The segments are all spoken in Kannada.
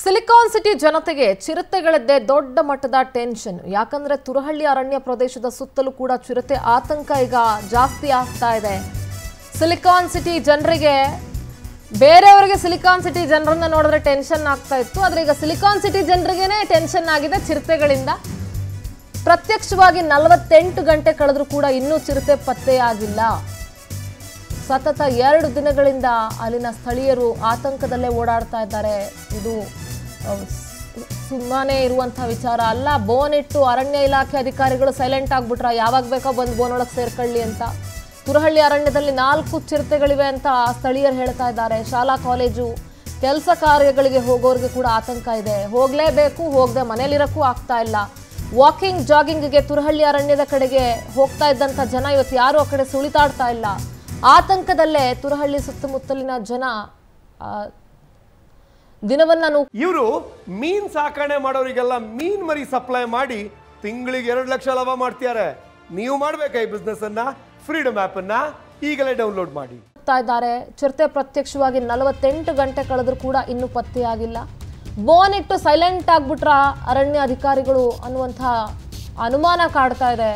ಸಿಲಿಕಾನ್ ಸಿಟಿ ಜನತೆಗೆ ಚಿರತೆಗಳದ್ದೇ ದೊಡ್ಡ ಮಟ್ಟದ ಟೆನ್ಷನ್ ಯಾಕಂದ್ರೆ ತುರಹಳ್ಳಿ ಅರಣ್ಯ ಪ್ರದೇಶದ ಸುತ್ತಲೂ ಕೂಡ ಚಿರತೆ ಆತಂಕ ಈಗ ಜಾಸ್ತಿ ಆಗ್ತಾ ಇದೆ। ಸಿಲಿಕಾನ್ ಸಿಟಿ ಜನರಿಗೆ ಬೇರೆಯವರಿಗೆ ಸಿಲಿಕಾನ್ ಸಿಟಿ ಜನರನ್ನ ನೋಡಿದ್ರೆ ಟೆನ್ಷನ್ ಆಗ್ತಾ ಇತ್ತು, ಆದರೆ ಈಗ ಸಿಲಿಕಾನ್ ಸಿಟಿ ಜನರಿಗೆನೇ ಟೆನ್ಷನ್ ಆಗಿದೆ ಚಿರತೆಗಳಿಂದ। ಪ್ರತ್ಯಕ್ಷವಾಗಿ 48 ಗಂಟೆ ಕಳೆದರೂ ಕೂಡ ಇನ್ನೂ ಚಿರತೆ ಪತ್ತೆಯಾಗಿಲ್ಲ। ಸತತ 2 ದಿನಗಳಿಂದ ಅಲ್ಲಿನ ಸ್ಥಳೀಯರು ಆತಂಕದಲ್ಲೇ ಓಡಾಡ್ತಾ ಇದ್ದಾರೆ। ಇದು ಸುಮ್ಮನೆ ಇರುವಂತ ವಿಚಾರ ಅಲ್ಲ। ಬೋನ್ ಇಟ್ಟು ಅರಣ್ಯ ಇಲಾಖೆ ಅಧಿಕಾರಿಗಳು ಸೈಲೆಂಟ್ ಆಗಿಬಿಟ್ರಾ, ಯಾವಾಗ ಬೇಕೋ ಬಂದು ಬೋನ್ ಒಳಗೆ ಸೇರ್ಕೊಳ್ಳಿ ಅಂತ। ತುರಹಳ್ಳಿ ಅರಣ್ಯದಲ್ಲಿ 4 ಚಿರತೆಗಳಿವೆ ಅಂತ ಸ್ಥಳೀಯರು ಹೇಳ್ತಾ ಇದ್ದಾರೆ। ಶಾಲಾ ಕಾಲೇಜು ಕೆಲಸ ಕಾರ್ಯಗಳಿಗೆ ಹೋಗೋರಿಗೆ ಕೂಡ ಆತಂಕ ಇದೆ, ಹೋಗಲೇಬೇಕು, ಹೋಗದೆ ಮನೆಯಲ್ಲಿರಕ್ಕೂ ಆಗ್ತಾ ಇಲ್ಲ। ವಾಕಿಂಗ್ ಜಾಗಿಂಗ್ಗೆ ತುರಹಳ್ಳಿ ಅರಣ್ಯದ ಕಡೆಗೆ ಹೋಗ್ತಾ ಇದ್ದಂಥ ಜನ ಇವತ್ತು ಯಾರು ಆ ಕಡೆ ಸುಳಿತಾಡ್ತಾ ಇಲ್ಲ। ಆತಂಕದಲ್ಲೇ ತುರಹಳ್ಳಿ ಸುತ್ತಮುತ್ತಲಿನ ಜನ ದಿನವನ್ನ ಇವರು ಮೀನ್ ಸಾಕಣೆ ಮಾಡೋರಿಗೆಲ್ಲ ಮೀನ್ ಮರಿ ಸಪ್ಲೈ ಮಾಡಿ ತಿಂಗಳಿಗೆ 2 ಲಕ್ಷ ಲಾಭ ಮಾಡ್ತಿದ್ದಾರೆ। ನೀವು ಮಾಡಬೇಕಾ ಈ ಬಿಸ್ನೆಸ್ ಅನ್ನ? ಫ್ರೀಡಮ್ ಆಪ್ ಅನ್ನ ಈಗಲೇ ಡೌನ್ಲೋಡ್ ಮಾಡಿ ಇದ್ದಾರೆ। ಚಿರತೆ ಪ್ರತ್ಯಕ್ಷವಾಗಿ 48 ಗಂಟೆ ಕಳೆದರೂ ಕೂಡ ಇನ್ನೂ ಪತ್ತೆಯಾಗಿಲ್ಲ। ಬೋನ್ ಇಟ್ಟು ಸೈಲೆಂಟ್ ಆಗ್ಬಿಟ್ರಾ ಅರಣ್ಯ ಅಧಿಕಾರಿಗಳು ಅನ್ನುವಂಥ ಅನುಮಾನ ಕಾಡ್ತಾ ಇದೆ,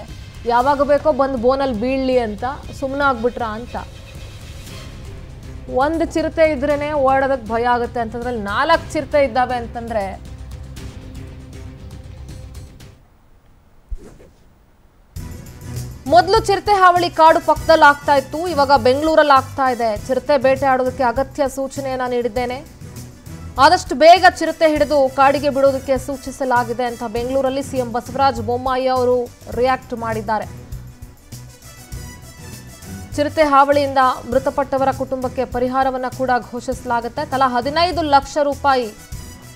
ಯಾವಾಗ ಬೇಕೋ ಬಂದು ಬೋನಲ್ಲಿ ಬೀಳಲಿ ಅಂತ ಸುಮ್ಮನಾಗ್ಬಿಟ್ರಾ ಅಂತ। ಒಂದು ಚಿರತೆ ಇದ್ರೇ ಓಡೋದಕ್ಕೆ ಭಯ ಆಗುತ್ತೆ ಅಂತಂದ್ರೆ 4 ಚಿರತೆ ಇದ್ದಾವೆ ಅಂತಂದ್ರೆ ಮೊದಲು ಚಿರತೆ ಹಾವಳಿ ಕಾಡು ಪಕ್ಕದಲ್ಲಿ ಆಗ್ತಾ ಇತ್ತು, ಇವಾಗ ಬೆಂಗಳೂರಲ್ಲಿ ಆಗ್ತಾ ಇದೆ। ಚಿರತೆ ಬೇಟೆ ಆಡೋದಕ್ಕೆ ಅಗತ್ಯ ಸೂಚನೆಯನ್ನು ನೀಡಿದ್ದೇನೆ, ಆದಷ್ಟು ಬೇಗ ಚಿರತೆ ಹಿಡಿದು ಕಾಡಿಗೆ ಬಿಡೋದಕ್ಕೆ ಸೂಚಿಸಲಾಗಿದೆ ಅಂತ ಬೆಂಗಳೂರಲ್ಲಿ ಸಿಎಂ ಬಸವರಾಜ ಬೊಮ್ಮಾಯಿ ಅವರು ರಿಯಾಕ್ಟ್ ಮಾಡಿದ್ದಾರೆ। ಚಿರತೆ ಹಾವಳಿಯಿಂದ ಮೃತಪಟ್ಟವರ ಕುಟುಂಬಕ್ಕೆ ಪರಿಹಾರವನ್ನು ಕೂಡ ಘೋಷಿಸಲಾಗುತ್ತೆ, ತಲಾ 15 ಲಕ್ಷ ರೂಪಾಯಿ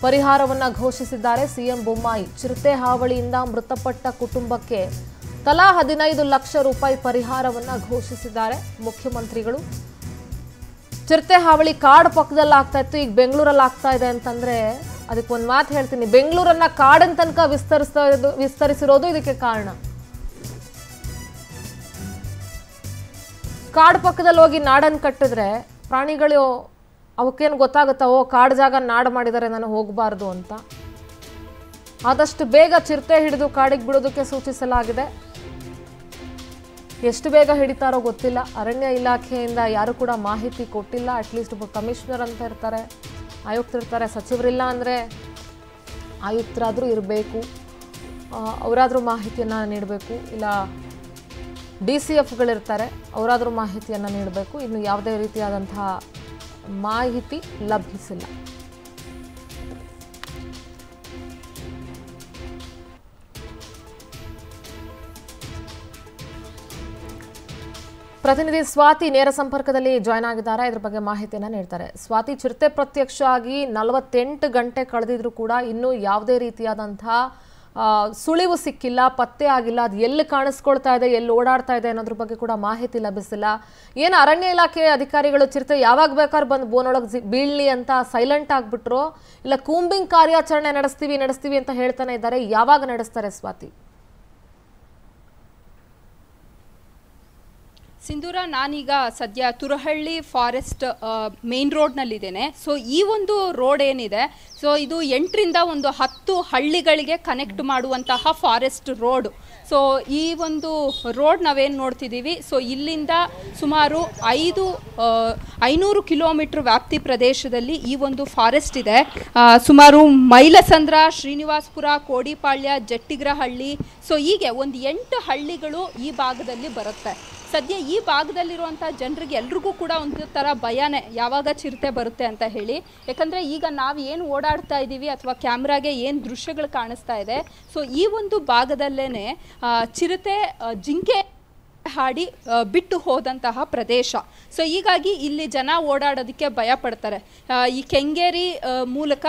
ಪರಿಹಾರವನ್ನು ಘೋಷಿಸಿದ್ದಾರೆ ಸಿಎಂ ಬೊಮ್ಮಾಯಿ। ಚಿರತೆ ಹಾವಳಿಯಿಂದ ಮೃತಪಟ್ಟ ಕುಟುಂಬಕ್ಕೆ ತಲಾ 15 ಲಕ್ಷ ರೂಪಾಯಿ ಪರಿಹಾರವನ್ನು ಘೋಷಿಸಿದ್ದಾರೆ ಮುಖ್ಯಮಂತ್ರಿಗಳು। ಚಿರತೆ ಹಾವಳಿ ಕಾಡು ಪಕ್ಕದಲ್ಲಿ ಆಗ್ತಾ ಇತ್ತು, ಈಗ ಬೆಂಗಳೂರಲ್ಲಿ ಆಗ್ತಾ ಇದೆ ಅಂತಂದರೆ ಅದಕ್ಕೆ ಒಂದು ಮಾತು ಹೇಳ್ತೀನಿ, ಬೆಂಗಳೂರನ್ನ ಕಾಡಿನ ತನಕ ವಿಸ್ತರಿಸಿರೋದು ಇದಕ್ಕೆ ಕಾರಣ। ಕಾಡು ಪಕ್ಕದಲ್ಲಿ ಹೋಗಿ ನಾಡನ್ನು ಕಟ್ಟಿದ್ರೆ ಪ್ರಾಣಿಗಳು ಅವಕ್ಕೇನು ಗೊತ್ತಾಗುತ್ತವೋ ಕಾಡು ಜಾಗ ನಾಡು ಮಾಡಿದರೆ ನಾನು ಹೋಗಬಾರ್ದು ಅಂತ। ಆದಷ್ಟು ಬೇಗ ಚಿರತೆ ಹಿಡಿದು ಕಾಡಿಗೆ ಬಿಡೋದಕ್ಕೆ ಸೂಚಿಸಲಾಗಿದೆ, ಎಷ್ಟು ಬೇಗ ಹಿಡಿತಾರೋ ಗೊತ್ತಿಲ್ಲ। ಅರಣ್ಯ ಇಲಾಖೆಯಿಂದ ಯಾರು ಕೂಡ ಮಾಹಿತಿ ಕೊಟ್ಟಿಲ್ಲ, ಅಟ್ಲೀಸ್ಟ್ ಒಬ್ಬ ಕಮಿಷನರ್ ಅಂತ ಇರ್ತಾರೆ, ಆಯುಕ್ತರಿರ್ತಾರೆ, ಸಚಿವರಿಲ್ಲ ಅಂದರೆ ಆಯುಕ್ತರಾದರೂ ಇರಬೇಕು, ಅವರಾದರೂ ಮಾಹಿತಿಯನ್ನು ನೀಡಬೇಕು, ಇಲ್ಲ DCFಗಳಿರ್ತಾರೆ ಅವರಾದರೂ ಮಾಹಿತಿಯನ್ನು ನೀಡಬೇಕು, ಇನ್ನು ಯಾವುದೇ ರೀತಿಯಾದಂತಹ ಮಾಹಿತಿ ಲಭಿಸಿಲ್ಲ। ಪ್ರತಿನಿಧಿ ಸ್ವಾತಿ ನೇರ ಸಂಪರ್ಕದಲ್ಲಿ ಜಾಯ್ನ್ ಆಗಿದ್ದಾರೆ, ಇದರ ಬಗ್ಗೆ ಮಾಹಿತಿಯನ್ನು ನೀಡ್ತಾರೆ। ಸ್ವಾತಿ, ಚಿರತೆ ಪ್ರತ್ಯಕ್ಷ ಆಗಿ 48 ಗಂಟೆ ಕಳೆದಿದ್ರು ಕೂಡ ಇನ್ನೂ ಯಾವುದೇ ರೀತಿಯಾದಂತಹ ಸುಳಿವು ಸಿಕ್ಕಿಲ್ಲ, ಪತ್ತೆ ಆಗಿಲ್ಲ, ಅದು ಎಲ್ಲಿ ಕಾಣಿಸ್ಕೊಳ್ತಾ ಇದೆ, ಎಲ್ಲಿ ಓಡಾಡ್ತಾ ಇದೆ ಅನ್ನೋದ್ರ ಬಗ್ಗೆ ಕೂಡ ಮಾಹಿತಿ ಲಭಿಸಿಲ್ಲ। ಏನು ಅರಣ್ಯ ಇಲಾಖೆ ಅಧಿಕಾರಿಗಳು ಚಿರತೆ ಯಾವಾಗ ಬೇಕಾದ್ರೂ ಬಂದು ಬೋನೊಳಗೆ ಬೀಳಲಿ ಅಂತ ಸೈಲೆಂಟ್ ಆಗಿಬಿಟ್ರು, ಇಲ್ಲ ಕೂಂಬಿಂಗ್ ಕಾರ್ಯಾಚರಣೆ ನಡೆಸ್ತೀವಿ ಅಂತ ಹೇಳ್ತಾನೆ ಇದ್ದಾರೆ, ಯಾವಾಗ ನಡೆಸ್ತಾರೆ ಸ್ವಾತಿ? ಸಿಂಧೂರ, ನಾನೀಗ ಸದ್ಯ ತುರಹಳ್ಳಿ ಫಾರೆಸ್ಟ್ ಮೇನ್ ರೋಡ್ನಲ್ಲಿದ್ದೇನೆ। ಸೊ ಈ ಒಂದು ರೋಡ್ ಏನಿದೆ, ಸೊ ಇದು 8ರಿಂದ 10 ಹಳ್ಳಿಗಳಿಗೆ ಕನೆಕ್ಟ್ ಮಾಡುವಂತಹ ಫಾರೆಸ್ಟ್ ರೋಡ್। ಸೊ ಈ ಒಂದು ರೋಡ್ ನಾವೇನು ನೋಡ್ತಿದ್ದೀವಿ, ಸೊ ಇಲ್ಲಿಂದ ಸುಮಾರು 500 ಕಿಲೋಮೀಟ್ರ್ ವ್ಯಾಪ್ತಿ ಪ್ರದೇಶದಲ್ಲಿ ಈ ಒಂದು ಫಾರೆಸ್ಟ್ ಇದೆ। ಸುಮಾರು ಮೈಲಸಂದ್ರ, ಶ್ರೀನಿವಾಸಪುರ, ಕೋಡಿಪಾಳ್ಯ, ಜಟ್ಟಿಗ್ರಹಳ್ಳಿ, ಸೊ ಹೀಗೆ ಒಂದು 8 ಹಳ್ಳಿಗಳು ಈ ಭಾಗದಲ್ಲಿ ಬರುತ್ತೆ। ಸದ್ಯ ಈ ಭಾಗದಲ್ಲಿರುವಂಥ ಜನರಿಗೆ ಎಲ್ರಿಗೂ ಕೂಡ ಒಂದು ಥರ ಭಯನೇ, ಯಾವಾಗ ಚಿರತೆ ಬರುತ್ತೆ ಅಂತ ಹೇಳಿ। ಯಾಕಂದರೆ ಈಗ ನಾವು ಏನು ಓಡಾಡ್ತಾ ಇದ್ದೀವಿ ಅಥವಾ ಕ್ಯಾಮ್ರಾಗೆ ಏನು ದೃಶ್ಯಗಳು ಕಾಣಿಸ್ತಾ ಇದೆ, ಸೊ ಈ ಒಂದು ಭಾಗದಲ್ಲೇ ಚಿರತೆ ಜಿಂಕೆ ಹಾಡಿ ಬಿಟ್ಟು ಹೋದಂತಹ ಪ್ರದೇಶ। ಸೊ ಹೀಗಾಗಿ ಇಲ್ಲಿ ಜನ ಓಡಾಡೋದಕ್ಕೆ ಭಯ ಪಡ್ತಾರೆ। ಈ ಕೆಂಗೇರಿ ಮೂಲಕ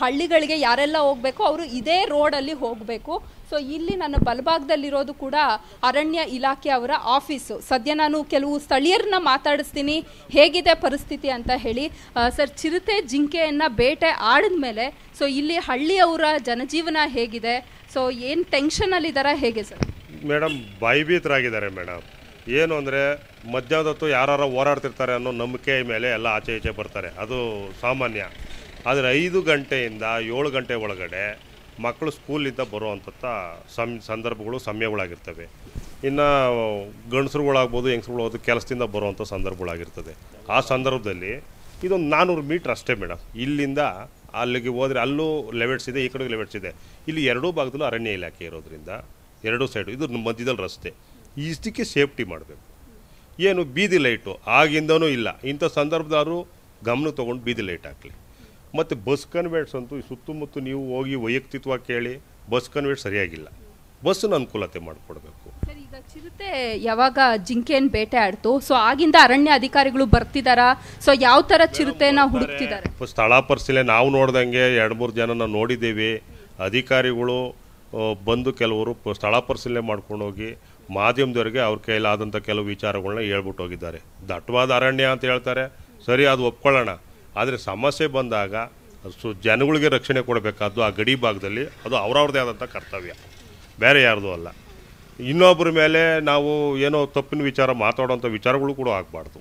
ಹಳ್ಳಿಗಳಿಗೆ ಯಾರೆಲ್ಲ ಹೋಗಬೇಕು ಅವರು ಇದೇ ರೋಡಲ್ಲಿ ಹೋಗಬೇಕು। ಸೊ ಇಲ್ಲಿ ನನ್ನ ಬಲಭಾಗದಲ್ಲಿರೋದು ಕೂಡ ಅರಣ್ಯ ಇಲಾಖೆ ಅವರ ಆಫೀಸು। ಸದ್ಯ ನಾನು ಕೆಲವು ಸ್ಥಳೀಯರನ್ನ ಮಾತಾಡಿಸ್ತೀನಿ, ಹೇಗಿದೆ ಪರಿಸ್ಥಿತಿ ಅಂತ ಹೇಳಿ। ಸರ್, ಚಿರತೆ ಜಿಂಕೆಯನ್ನು ಬೇಟೆ ಆಡಿದ್ಮೇಲೆ ಸೊ ಇಲ್ಲಿ ಹಳ್ಳಿಯವರ ಜನಜೀವನ ಹೇಗಿದೆ, ಸೊ ಏನು ಟೆನ್ಷನಲ್ಲಿದ್ದಾರೆ, ಹೇಗೆ ಸರ್? Madam, ಭಯಭೀತರಾಗಿದ್ದಾರೆ madam. ಏನು ಅಂದರೆ ಮಧ್ಯಾಹ್ನದ ಹೊತ್ತು ಯಾರು ಹೋರಾಡ್ತಿರ್ತಾರೆ ಅನ್ನೋ ನಂಬಿಕೆ ಮೇಲೆ ಎಲ್ಲ ಆಚೆ ಈಚೆ ಬರ್ತಾರೆ, ಅದು ಸಾಮಾನ್ಯ। ಆದರೆ 5 ಗಂಟೆಯಿಂದ 7 ಗಂಟೆ ಒಳಗಡೆ ಮಕ್ಕಳು ಸ್ಕೂಲಿಂದ ಬರುವಂತ ಸಂದರ್ಭಗಳು ಸಮಯಗಳಾಗಿರ್ತವೆ. ಇನ್ನು ಗಣಸರುಗಳಾಗಬಹುದು ಹೆಂಗಸರುಗಳಾಗಬಹುದು ಕೆಲಸದಿಂದ ಬರುವಂತ ಸಂದರ್ಭಗಳಾಗಿರ್ತದೆ. ಆ ಸಂದರ್ಭದಲ್ಲಿ ಇದೊಂದು 400 ಮೀಟರ್ ಅಷ್ಟೇ ಮೇಡಮ್, ಇಲ್ಲಿಂದ ಅಲ್ಲಿಗೆ ಹೋದರೆ ಅಲ್ಲೂ ಲೆವೆಟ್ಸ್ ಇದೆ, ಈ ಕಡೆಗೆ ಲೆವೆಟ್ಸ್ ಇದೆ. ಇಲ್ಲಿ ಎರಡೂ ಭಾಗದಲ್ಲೂ ಅರಣ್ಯ ಇಲಾಖೆ ಇರೋದ್ರಿಂದ ಎರಡೂ ಸೈಡು ಇದ್ರ ಮಧ್ಯದಲ್ಲಿ ರಸ್ತೆ ಇಷ್ಟಕ್ಕೆ ಸೇಫ್ಟಿ ಮಾಡಬೇಕು. ಏನು ಬೀದಿ ಲೈಟು ಆಗಿಂದನೂ ಇಲ್ಲ, ಇಂಥ ಸಂದರ್ಭದವರು ಗಮನ ತೊಗೊಂಡು ಬೀದಿ ಲೈಟ್ ಹಾಕಲಿ. ಮತ್ತು ಬಸ್ ಕನ್ವೇಟ್ಸ್ ಅಂತೂ ಸುತ್ತಮುತ್ತ ನೀವು ಹೋಗಿ ವೈಯಕ್ತಿಕವಾಗಿ ಕೇಳಿ ಬಸ್ ಕನ್ವೇಟ್ ಸರಿಯಾಗಿಲ್ಲ, ಬಸ್ಸನ್ನು ಅನುಕೂಲತೆ ಮಾಡಿಕೊಡ್ಬೇಕು. ಚಿರತೆ ಯಾವಾಗ ಜಿಂಕೆಯನ್ನು ಬೇಟೆ ಆಡ್ತು, ಸೊ ಆಗಿಂದ ಅರಣ್ಯ ಅಧಿಕಾರಿಗಳು ಬರ್ತಿದ್ದಾರಾ? ಸೊ ಯಾವ ಥರ ಚಿರತೆನ ಹುಡುಕ್ತಿದ್ದಾರೆ? ಸ್ಥಳ ಪರಿಶೀಲನೆ ನಾವು ನೋಡ್ದಂಗೆ 2-3 ಜನನ ನೋಡಿದ್ದೇವೆ. ಅಧಿಕಾರಿಗಳು ಬಂದು ಕೆಲವರು ಸ್ಥಳ ಪರಿಶೀಲನೆ ಮಾಡ್ಕೊಂಡು ಹೋಗಿ ಮಾಧ್ಯಮದವರಿಗೆ ಅವ್ರ ಕೈಲಾದಂಥ ಕೆಲವು ವಿಚಾರಗಳನ್ನ ಹೇಳ್ಬಿಟ್ಟು ಹೋಗಿದ್ದಾರೆ. ದಟ್ಟವಾದ ಅರಣ್ಯ ಅಂತ ಹೇಳ್ತಾರೆ, ಸರಿ ಅದು ಒಪ್ಕೊಳ್ಳೋಣ. ಆದರೆ ಸಮಸ್ಯೆ ಬಂದಾಗ ಜನಗಳಿಗೆ ರಕ್ಷಣೆ ಕೊಡಬೇಕಾದ್ದು ಆ ಗಡಿ ಭಾಗದಲ್ಲಿ ಅದು ಅವ್ರವ್ರದ್ದೇ ಆದಂಥ ಕರ್ತವ್ಯ, ಬೇರೆ ಯಾರ್ದು ಅಲ್ಲ. ಇನ್ನೊಬ್ಬರ ಮೇಲೆ ನಾವು ಏನೋ ತಪ್ಪಿನ ವಿಚಾರ ಮಾತಾಡೋಂಥ ವಿಚಾರಗಳು ಕೂಡ ಆಗಬಾರ್ದು.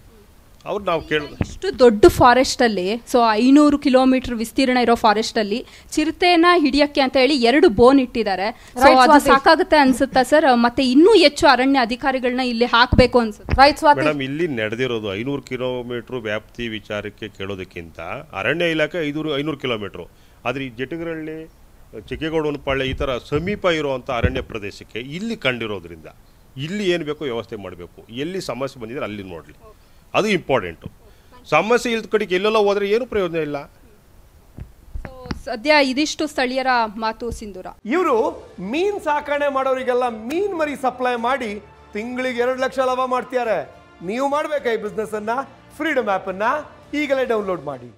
ಅವ್ರು ನಾವು ಕೇಳ ಇಷ್ಟು ದೊಡ್ಡ ಫಾರೆಸ್ಟಲ್ಲಿ, ಸೊ 500 ಕಿಲೋಮೀಟರ್ ವಿಸ್ತೀರ್ಣ ಇರೋ ಫಾರೆಸ್ಟಲ್ಲಿ ಚಿರತೆನ ಹಿಡಿಯೋಕ್ಕೆ ಅಂತ ಹೇಳಿ 2 ಬೋನ್ ಇಟ್ಟಿದ್ದಾರೆ. ಸೊ ಅದು ಸಾಕಾಗುತ್ತೆ ಅನ್ಸುತ್ತಾ ಸರ್? ಮತ್ತೆ ಇನ್ನೂ ಹೆಚ್ಚು ಅರಣ್ಯ ಅಧಿಕಾರಿಗಳನ್ನ ಇಲ್ಲಿ ಹಾಕಬೇಕು ಅನ್ಸುತ್ತೆ ಮೇಡಮ್. ಇಲ್ಲಿ ನಡೆದಿರೋದು 500 ಕಿಲೋಮೀಟರ್ ವ್ಯಾಪ್ತಿ ವಿಚಾರಕ್ಕೆ ಕೇಳೋದಕ್ಕಿಂತ ಅರಣ್ಯ ಇಲಾಖೆ 500 ಕಿಲೋಮೀಟರ್. ಆದರೆ ಈ ಜಟಗರಹಳ್ಳಿ, ಚಿಕ್ಕೇಗೌಡನಪಾಳ್ಯ ಈ ಥರ ಸಮೀಪ ಇರುವಂಥ ಅರಣ್ಯ ಪ್ರದೇಶಕ್ಕೆ ಇಲ್ಲಿ ಕಂಡಿರೋದ್ರಿಂದ ಇಲ್ಲಿ ಏನು ಬೇಕೋ ವ್ಯವಸ್ಥೆ ಮಾಡಬೇಕು. ಎಲ್ಲಿ ಸಮಸ್ಯೆ ಬಂದಿದ್ರೆ ಅಲ್ಲಿ ನೋಡಲಿ, ಅದು ಇಂಪಾರ್ಟೆಂಟು. ಸಮಸ್ಯೆ ಇಲ್ದ ಕಡೆಗೆ ಎಲ್ಲೆಲ್ಲ ಹೋದರೆ ಏನು ಪ್ರಯೋಜನ ಇಲ್ಲ. ಸದ್ಯ ಇದಿಷ್ಟು ಸ್ಥಳೀಯರ ಮಾತು ಸಿಂಧೂರ. ಇವರು ಮೀನ್ ಸಾಕಣೆ ಮಾಡೋರಿಗೆಲ್ಲ ಮೀನ್ ಮರಿ ಸಪ್ಲೈ ಮಾಡಿ ತಿಂಗಳಿಗೆ 2 ಲಕ್ಷ ಲಾಭ ಮಾಡ್ತಿದ್ದಾರೆ. ನೀವು ಮಾಡಬೇಕಾ ಈ ಬಿಸ್ನೆಸ್ ಅನ್ನ? ಫ್ರೀಡಮ್ ಆ್ಯಪ್ ಅನ್ನ ಈಗಲೇ ಡೌನ್ಲೋಡ್ ಮಾಡಿ.